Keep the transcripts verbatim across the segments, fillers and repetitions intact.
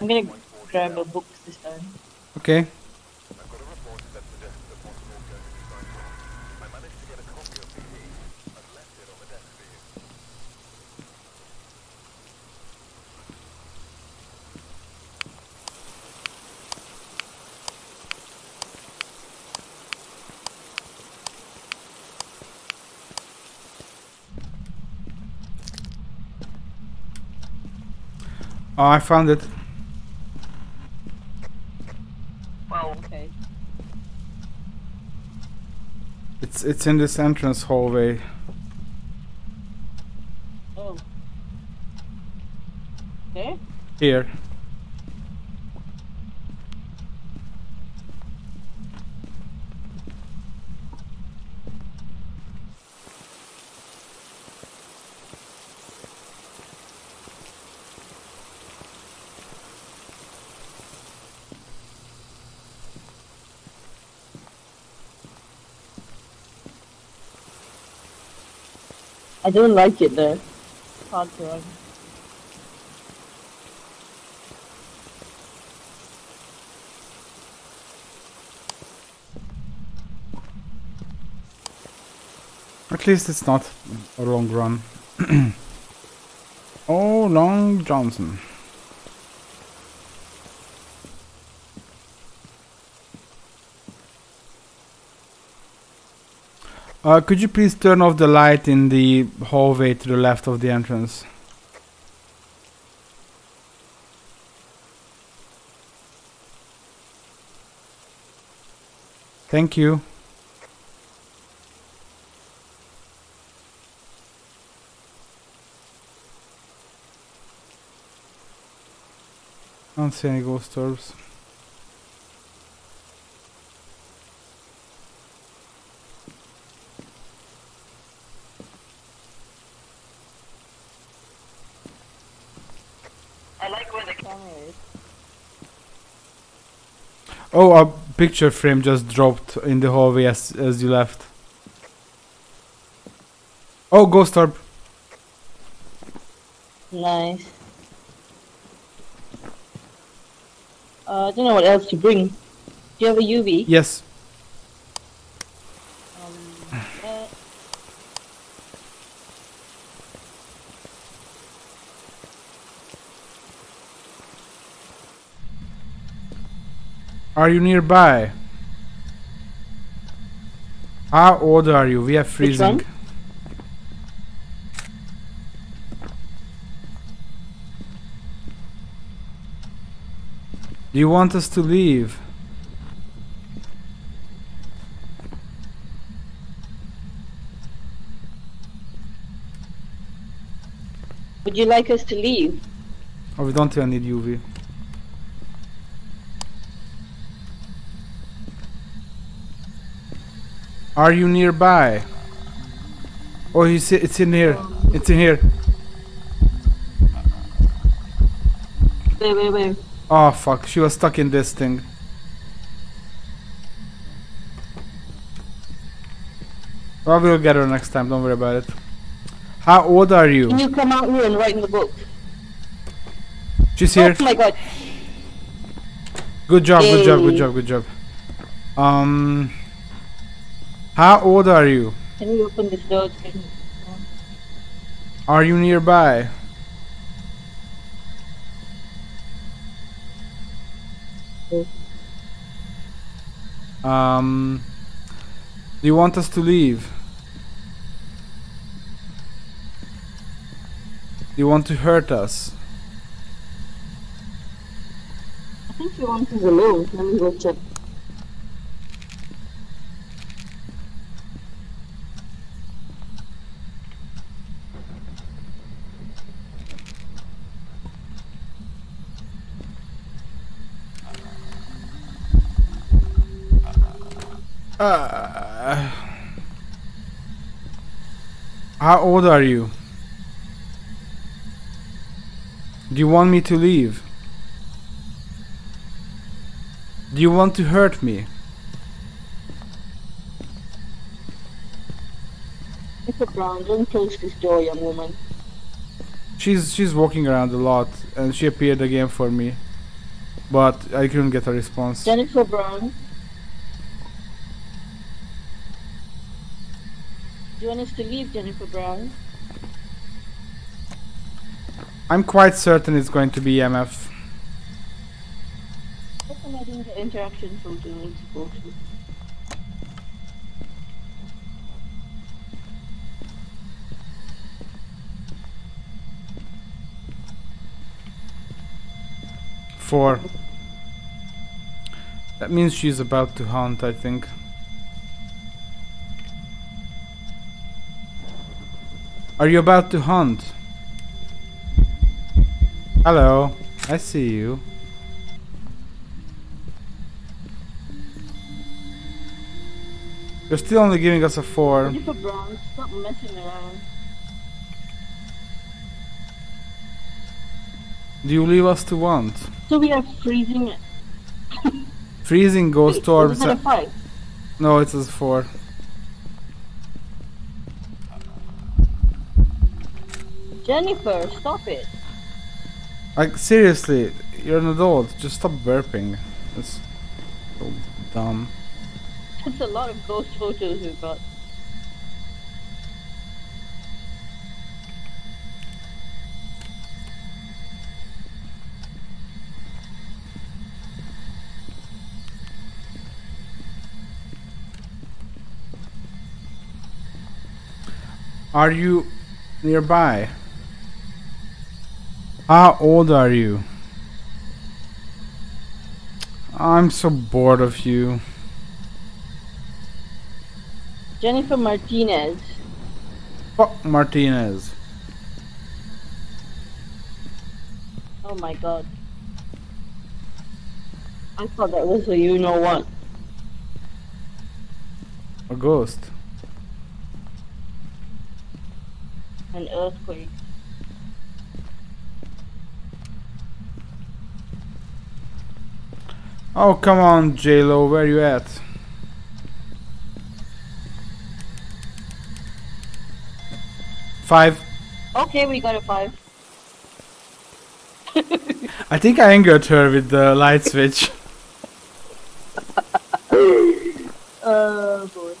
I'm gonna grab a book this time. Okay. Oh, I found it. Wow, okay. It's it's in this entrance hallway. Oh. There? Here. I don't like it there. It's hard to run. At least it's not a long run. Oh, Long Johnson. Uh, could you please turn off the light in the hallway to the left of the entrance? Thank you. I don't see any ghost orbs. Oh, a picture frame just dropped in the hallway as, as you left. Oh, ghost orb. Nice. Uh, I don't know what else to bring. Do you have a U V? Yes. Um, uh, Are you nearby? How old are you? We are freezing. Which one? Do you want us to leave? Would you like us to leave? Oh, we don't even need U V. Are you nearby? Oh, you see, it's in here. It's in here. Wait, wait, wait. Oh, fuck. She was stuck in this thing. Well, we'll get her next time. Don't worry about it. How old are you? Can you come out here and write in the book? She's here. Oh my god. Good job, hey. good job, good job, good job. Um... How old are you? Can we open this door? Are you nearby? Yes. Um, do you want us to leave? Do you want to hurt us? I think she wants us alone. Let me go check. Uh, how old are you? Do you want me to leave? Do you want to hurt me? Mister Brown, don't close this door, young woman. She's she's walking around a lot, and she appeared again for me, but I couldn't get a response. Jennifer Brown. Do you want us to leave, Jennifer Brown? I'm quite certain it's going to be M F. How come I didn't get interaction from doing support? Four. That means she's about to hunt, I think. Are you about to hunt? Hello, I see you. You're still only giving us a four. Jennifer Brown, stop messing around. Do you leave us to want? So we are freezing. Freezing ghost wait, storms. Is it a five? No, it's a four. Jennifer, stop it. Like seriously, you're an adult. Just stop burping. That's so dumb. That's a lot of ghost photos we've got. Are you nearby? How old are you? I'm so bored of you. Jennifer Martinez. Fuck Martinez. Oh my god. I thought that was a you know what. A ghost. An earthquake. Oh come on, J Lo, where you at? Five. Okay, we got a five. I think I angered her with the light switch. Oh boy.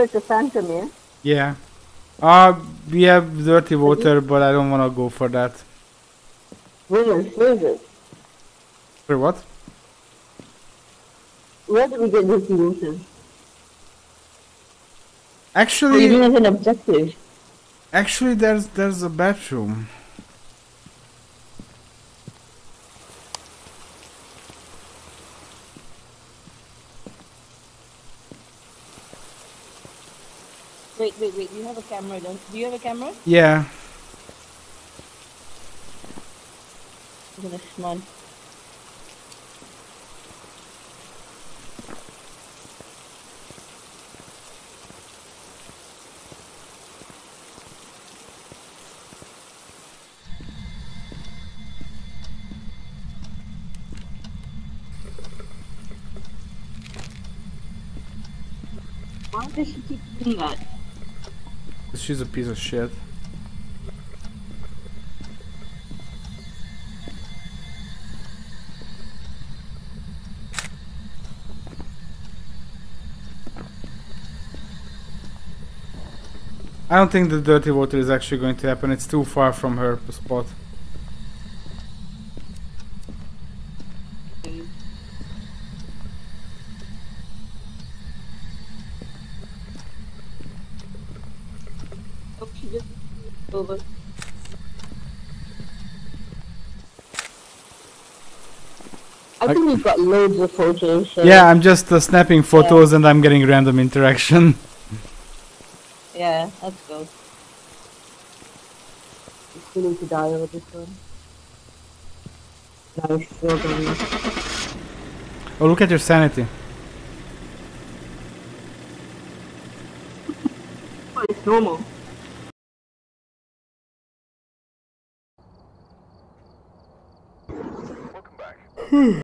It's a phantom, yeah? Yeah. Uh, we have dirty water, but I don't want to go for that. Where is, where is it? For what? Where do we get dirty water? Actually... you don't have an objective. Actually, there's, there's a bathroom. Wait, wait, wait, you have a camera, don't you? Do you have a camera? Yeah. I'm gonna smile. Why does she keep doing that? She's a piece of shit. I don't think the dirty water is actually going to happen. It's too far from her spot. Over. I think we've got loads of photos. So yeah, I'm just uh, snapping photos, yeah. And I'm getting random interaction. Yeah, let's go. I'm feeling to die over this one. Nice photos. Oh, look at your sanity. Oh, it's normal.